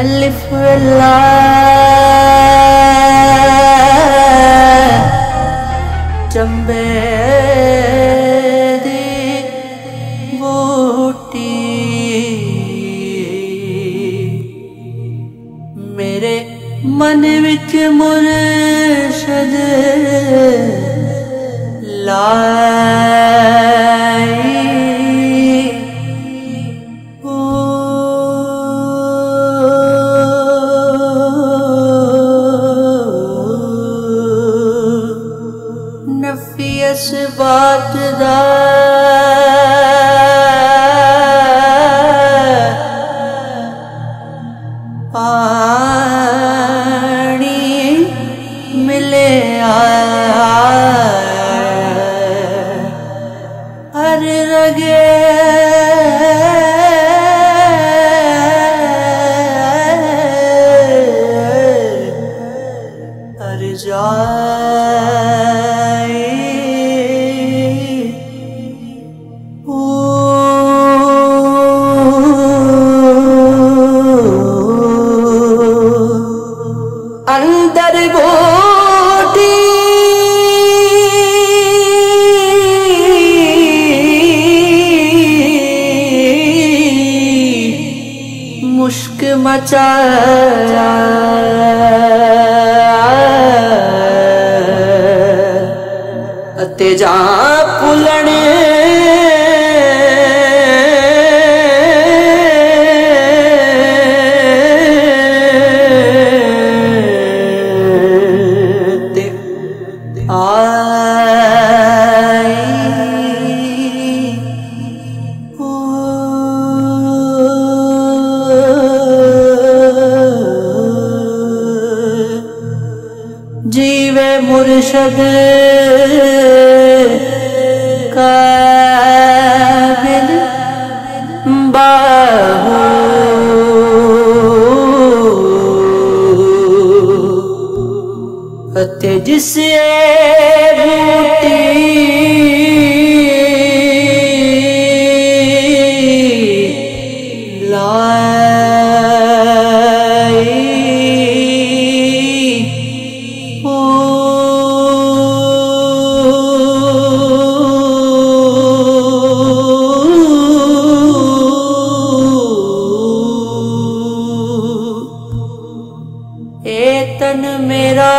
अलिफ अल्लाह चंबे दी बूटी मेरे मन विच मुर्शद लाई नफियस बात दा पानी मिले हर रगे हर जा अंदर बूटी मुश्क मचाया तेजा पुलने जीवे मुर्शद काबिल बाहु अते जिसे बूटी तन मेरा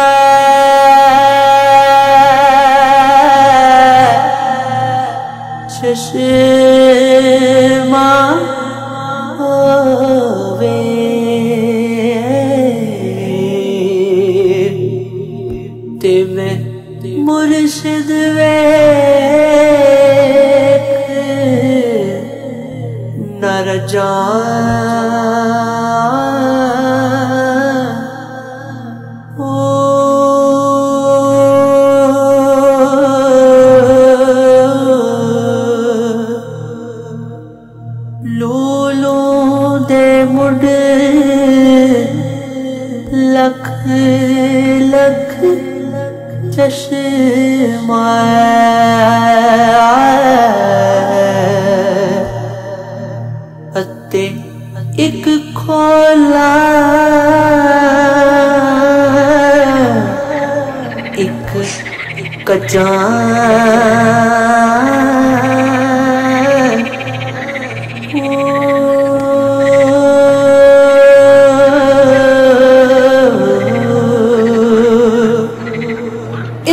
चश्मा होवे ते मैं मुर्शिद वेख न रजां लख लख चश्मा अते एक खोला एक कजान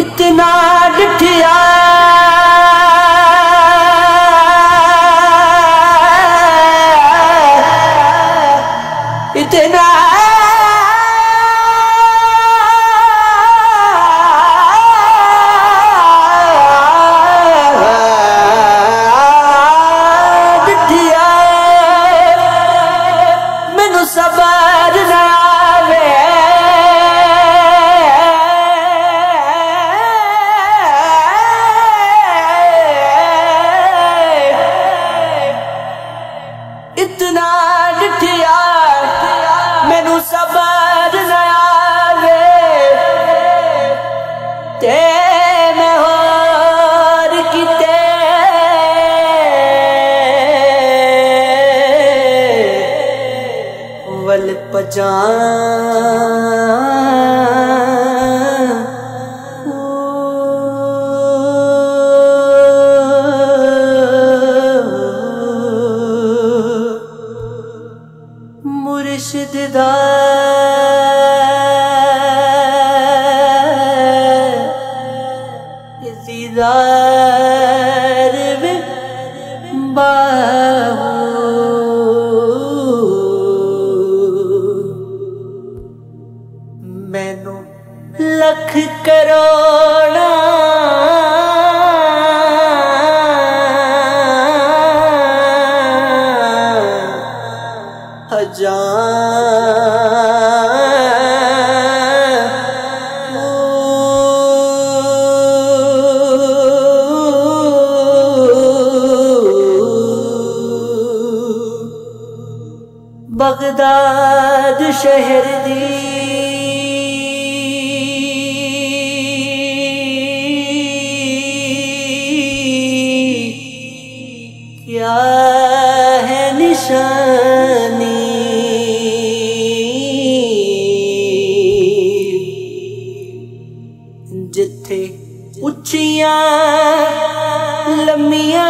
इतना डटिया इतना डटिया मैनू सबर ना वल पजा मुर्शिद दा दीदार में बाहू मैनू लख करोड़ा बगदाद शहर दी क्या है निशानी जिथे उच्चिया लम्मिया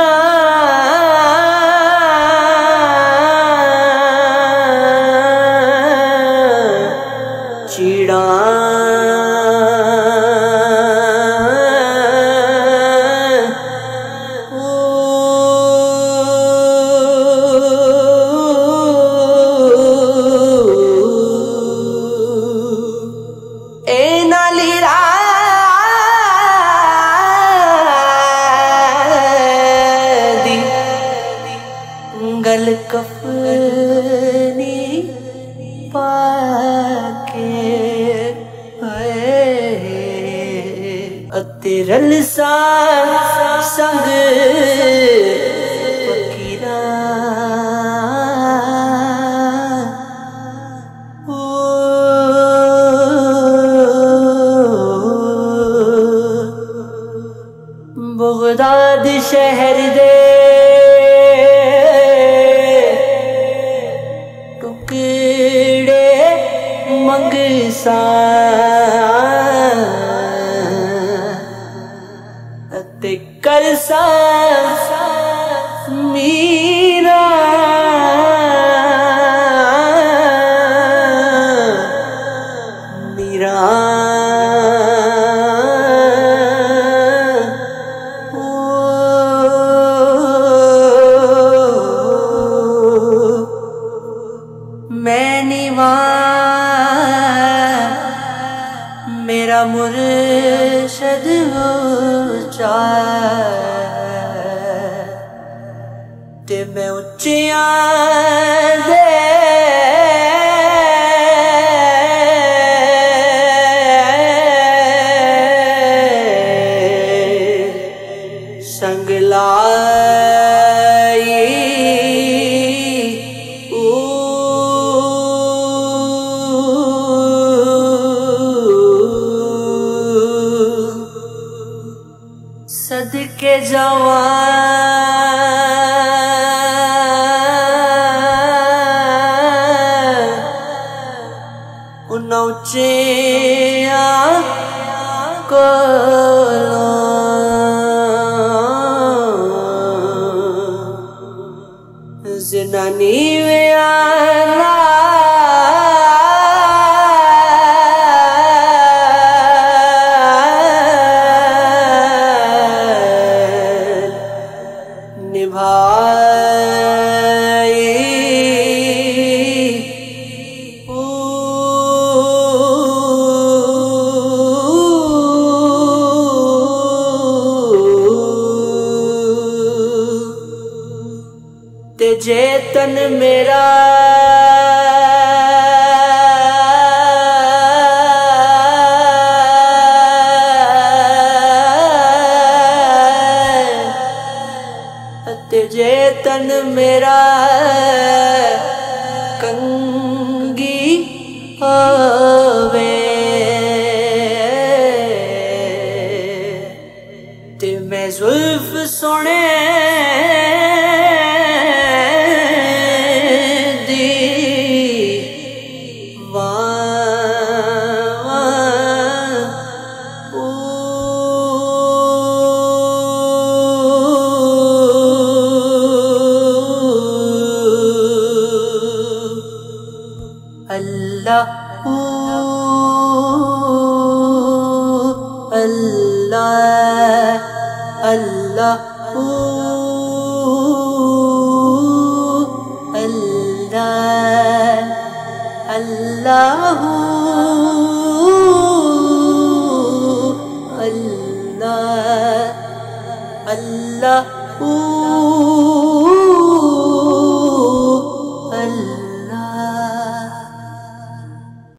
कफनी पाके अतिरल सा संग फकीरा ओ बगदाद शहर दे ते करसा मीरा मीरा ओ मैंने मेरा मुर्शद हो ते मैं उच्चिया दे संग लाई सदके जवां उन उच्चिया कोलों ज़नानी वियाना जे तन मेरा जे तन मेरा कंगी होवे ते मैं जुल्फ सोने Allah